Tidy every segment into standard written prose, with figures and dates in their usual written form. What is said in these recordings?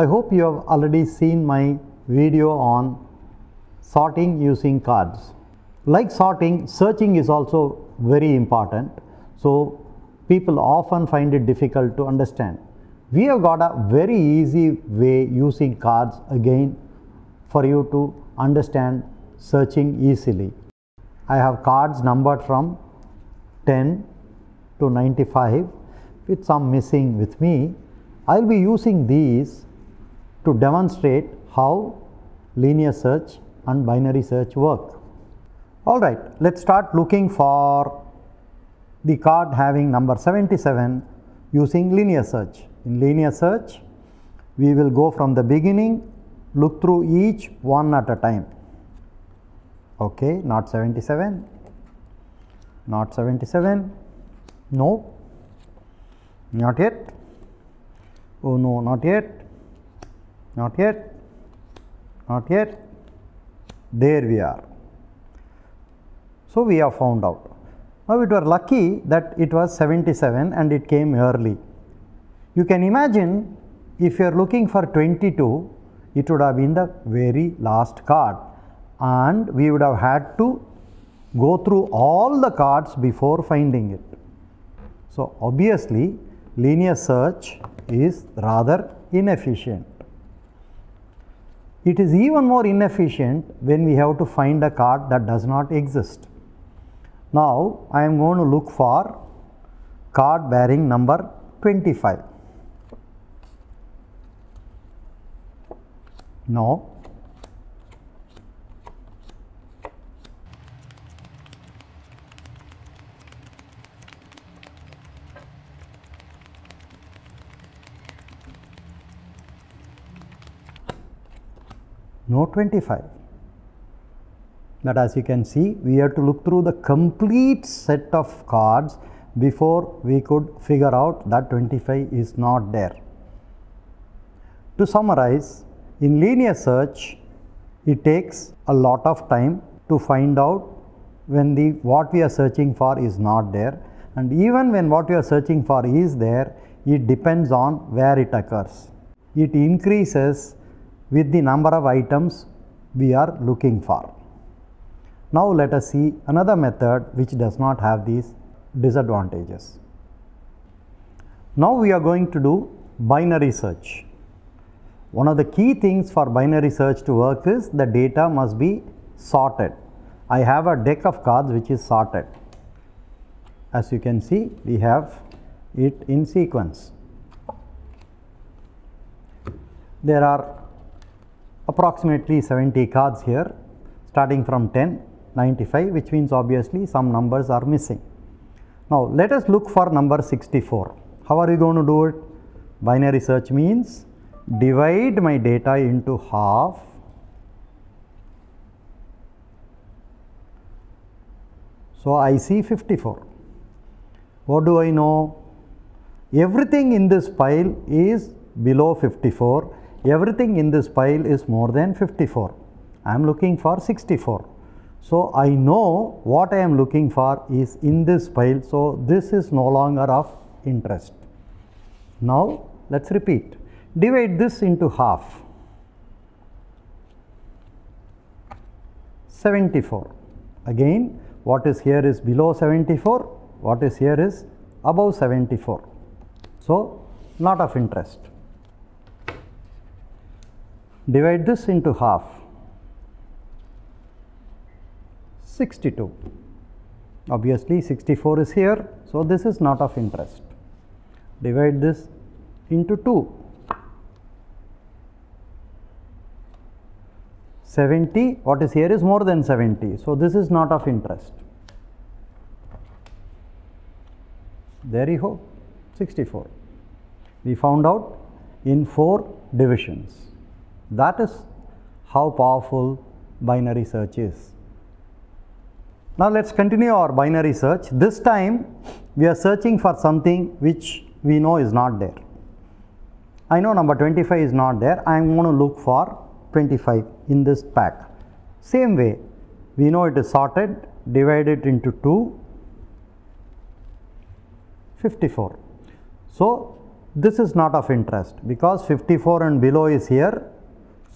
I hope you have already seen my video on sorting using cards. Like sorting, searching is also very important. So people often find it difficult to understand. We have got a very easy way using cards again for you to understand searching easily. I have cards numbered from 10 to 95 with some missing with me. I will be using these to demonstrate how linear search and binary search work. Alright, let's start looking for the card having number 77 using linear search. In linear search, we will go from the beginning, look through each one at a time. Okay, not 77, not 77, no, not yet, oh no, not yet, not yet, not yet, there we are. So we have found out. Now it were lucky that it was 77 and it came early. You can imagine if you are looking for 22, it would have been the very last card, and we would have had to go through all the cards before finding it. So obviously linear search is rather inefficient. It is even more inefficient when we have to find a card that does not exist. Now I am going to look for card bearing number 25. No. No 25. But as you can see, we have to look through the complete set of cards before we could figure out that 25 is not there. To summarize, in linear search, it takes a lot of time to find out when what we are searching for is not there, and even when what we are searching for is there, it depends on where it occurs. It increases with the number of items we are looking for. Now let us see another method which does not have these disadvantages. Now we are going to do binary search. One of the key things for binary search to work is the data must be sorted. I have a deck of cards which is sorted. As you can see, we have it in sequence. There are approximately 70 cards here, starting from 10, 95, which means obviously some numbers are missing. Now let us look for number 64. How are we going to do it? Binary search means divide my data into half, so I see 54. What do I know? Everything in this pile is below 54. Everything in this pile is more than 54. I am looking for 64. So I know what I am looking for is in this pile, so this is no longer of interest. Now let us repeat. Divide this into half. 74. Again, what is here is below 74, what is here is above 74. So not of interest. Divide this into half, 62. Obviously 64 is here, so this is not of interest. Divide this into 2, 70, what is here is more than 70, so this is not of interest. There you go, 64. We found out in 4 divisions. That is how powerful binary search is. Now let us continue our binary search. This time we are searching for something which we know is not there. I know number 25 is not there. I am going to look for 25 in this pack. Same way, we know it is sorted, divide it into 2, 54. So this is not of interest because 54 and below is here.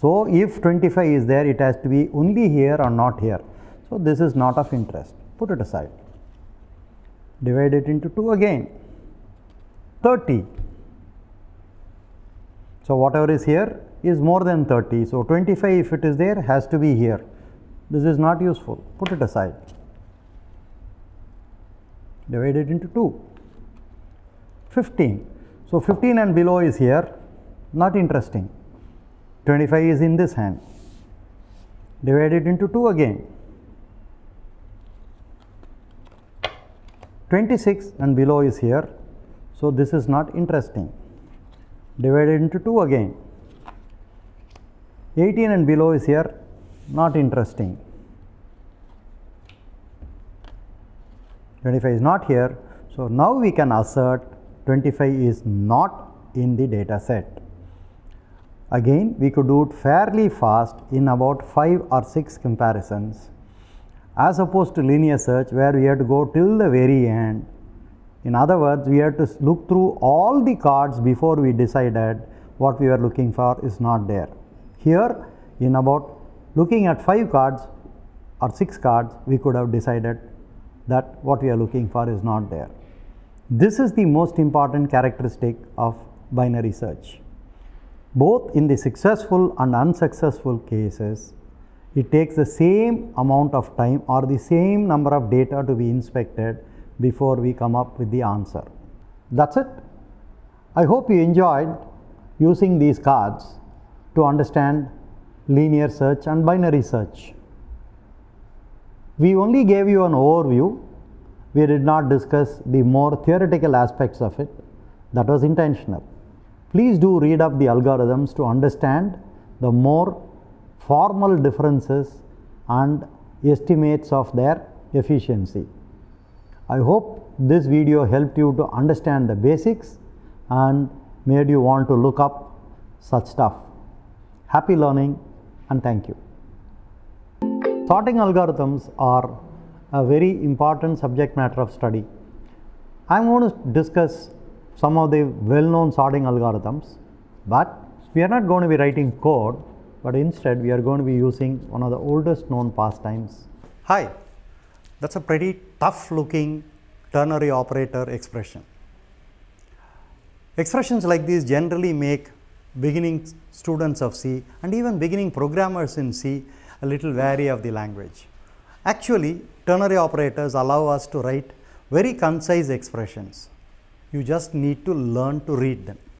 So, if 25 is there, it has to be only here or not here. So, this is not of interest, put it aside. Divide it into 2 again, 30. So, whatever is here is more than 30. So, 25 if it is there has to be here. This is not useful, put it aside. Divide it into 2, 15. So, 15 and below is here, not interesting. 25 is in this hand. Divide it into 2 again. 26 and below is here. So, this is not interesting. Divide it into 2 again. 18 and below is here, not interesting. 25 is not here. So, now we can assert 25 is not in the data set. Again, we could do it fairly fast in about 5 or 6 comparisons, as opposed to linear search where we have to go till the very end. In other words, we have to look through all the cards before we decided what we were looking for is not there. Here, in about looking at 5 cards or 6 cards, we could have decided that what we are looking for is not there. This is the most important characteristic of binary search. Both in the successful and unsuccessful cases, it takes the same amount of time or the same number of data to be inspected before we come up with the answer. That's it. I hope you enjoyed using these cards to understand linear search and binary search. We only gave you an overview. We did not discuss the more theoretical aspects of it. That was intentional. Please do read up the algorithms to understand the more formal differences and estimates of their efficiency. I hope this video helped you to understand the basics and made you want to look up such stuff. Happy learning and thank you. Sorting algorithms are a very important subject matter of study. I am going to discuss some of the well-known sorting algorithms, but we are not going to be writing code, but instead we are going to be using one of the oldest known pastimes. Hi, that's a pretty tough looking ternary operator expression. Expressions like these generally make beginning students of C and even beginning programmers in C a little wary of the language. Actually, ternary operators allow us to write very concise expressions. You just need to learn to read them.